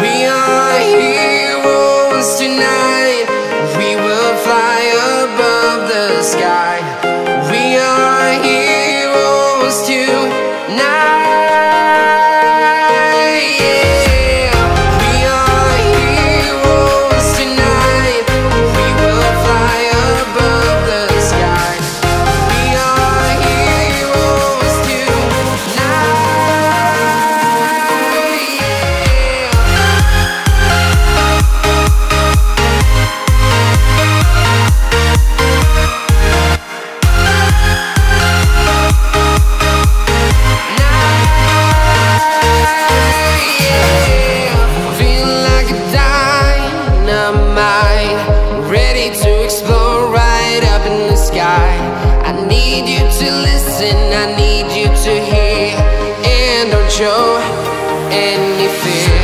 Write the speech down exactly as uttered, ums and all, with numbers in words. We are heroes tonight. I need you to hear, and don't show any fear.